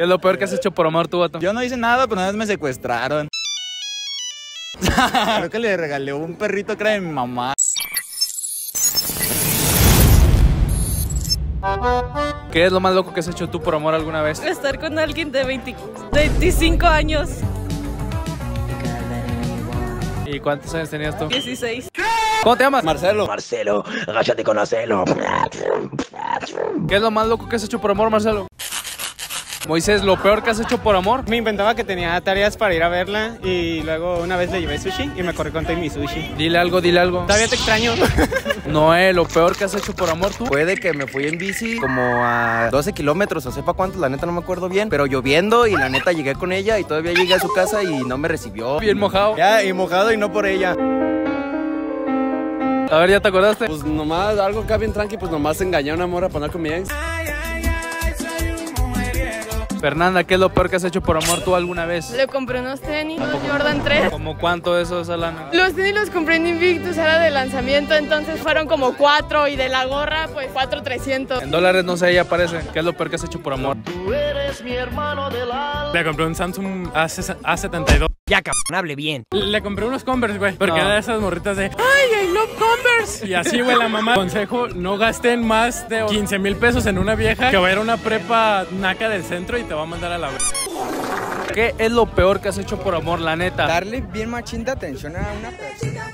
¿Qué es lo peor que has hecho por amor tú, vato? Yo no hice nada, pero una vez me secuestraron. Creo que le regalé un perrito que era de mi mamá. ¿Qué es lo más loco que has hecho tú por amor alguna vez? Estar con alguien de 25 años. ¿Y cuántos años tenías tú? 16. ¿Cómo te llamas? Marcelo. Marcelo, agáchate con Marcelo. ¿Qué es lo más loco que has hecho por amor, Marcelo? Moisés, ¿lo peor que has hecho por amor? Me inventaba que tenía tareas para ir a verla y luego una vez le llevé sushi y me corrí con todo mi sushi. Dile algo, dile algo. Todavía te extraño. Noé, ¿lo peor que has hecho por amor tú? Puede que me fui en bici como a 12 kilómetros o sepa cuántos, la neta no me acuerdo bien, pero lloviendo y la neta llegué con ella y todavía llegué a su casa y no me recibió. Bien mojado. Ya, y mojado y no por ella. A ver, ¿ya te acordaste? Pues nomás, algo acá bien tranqui, pues nomás engañé a una morra para andar con mi ex. Fernanda, ¿qué es lo peor que has hecho por amor tú alguna vez? Le compré unos tenis, unos Jordan 3. ¿Cómo cuánto esos, Alana? Los tenis los compré en Invictus, era de lanzamiento, entonces fueron como 4 y de la gorra, pues 4,300. En dólares, no sé, ya parece. ¿Qué es lo peor que has hecho por amor? Tú eres mi hermano del alma. Le compré un Samsung A72. Ya, cabrón, hable bien. Le compré unos Converse, güey, porque era de esas morritas de ¡ay, I love Converse! Y así, güey, la mamá. Consejo, no gasten más de 15 mil pesos en una vieja que va a ir a una prepa naca del centro y te va a mandar a la verga. ¿Qué es lo peor que has hecho por amor, la neta? Darle bien machín de atención a una persona.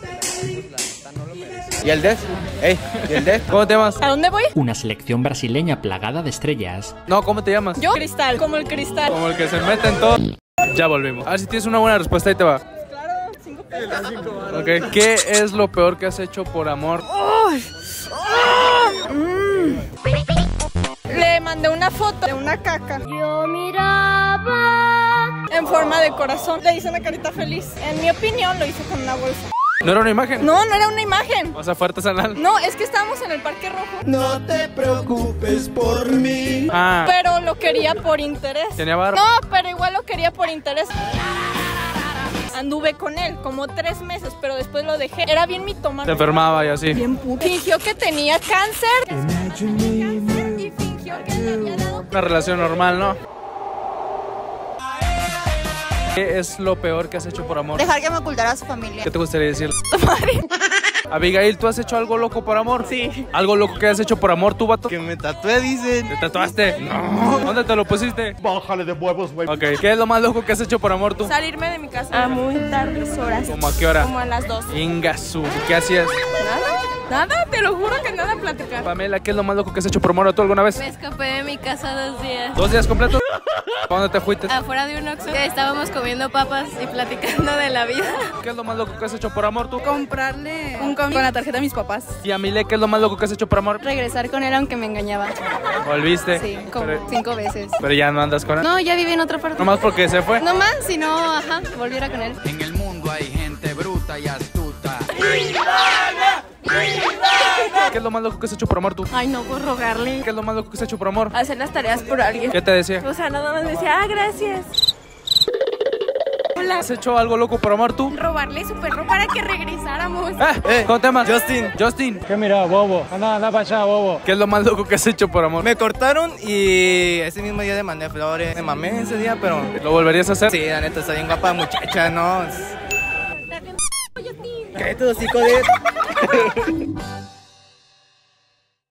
¿Y el DEF? Ey, ¿y el DEF? ¿Cómo te llamas? ¿A dónde voy? Una selección brasileña plagada de estrellas. No, ¿cómo te llamas? Yo, Cristal, como el cristal. Como el que se mete en todo. Ya volvimos. A ver si tienes una buena respuesta, ahí te va. Claro, 5 pesos. Okay. ¿Qué es lo peor que has hecho por amor? Le mandé una foto de una caca. Yo miraba en forma de corazón. Le hice una carita feliz. En mi opinión, lo hice con una bolsa. ¿No era una imagen? No, no era una imagen. ¿Vas a fuertes anal? No, es que estábamos en el Parque Rojo. No te preocupes por mí. Ah. Pero lo quería por interés. ¿Tenía barba? No, pero igual lo quería por interés. Anduve con él como 3 meses, pero después lo dejé. Era bien mitómano. Te enfermaba y así. Bien puto. Fingió que tenía cáncer. Y fingió que le había dado. Una relación normal, ¿no? ¿Qué es lo peor que has hecho por amor? Dejar que me ocultara a su familia. ¿Qué te gustaría decir? Abigail, ¿tú has hecho algo loco por amor? Sí. ¿Algo loco que has hecho por amor tú, vato? Que me tatué, dicen. ¿Te tatuaste? No. ¿Dónde te lo pusiste? Bájale de huevos, güey. Ok. ¿Qué es lo más loco que has hecho por amor tú? Salirme de mi casa a muy tardes horas. ¿Cómo a qué hora? Como a las 2. Ingasú. ¿Qué hacías? Nada. Nada, te lo juro que nada, platicar. Pamela, ¿qué es lo más loco que has hecho por amor tú alguna vez? Me escapé de mi casa 2 días. ¿2 días completos? ¿Dónde te fuiste? Afuera de un Oxxo. Estábamos comiendo papas y platicando de la vida. ¿Qué es lo más loco que has hecho por amor tú? Comprarle un cómic con la tarjeta de mis papás. ¿Y a Mile qué es lo más loco que has hecho por amor? Regresar con él aunque me engañaba. ¿Volviste? Sí, como 5 veces. ¿Pero ya no andas con él? No, ya viví en otra parte. ¿Nomás porque se fue? Nomás, si no, ajá, volviera con él. En el mundo hay gente bruta y astuta. ¡Gitana! ¡Gitana! ¿Qué es lo más loco que has hecho por amor tú? Ay, no, por rogarle. ¿Qué es lo más loco que has hecho por amor? Hacer las tareas por alguien. ¿Qué te decía? O sea, nada más me decía, ah, gracias. ¿Has hecho algo loco por amor tú? Robarle su perro para que regresáramos. ¿Cómo te llamas? Justin. ¿Qué mira, bobo? Anda para allá, bobo. ¿Qué es lo más loco que has hecho por amor? Me cortaron y ese mismo día demandé flores. Me mamé ese día, pero... ¿Lo volverías a hacer? Sí, la neta, está bien guapa muchacha, ¿no? Cállate, hocico de...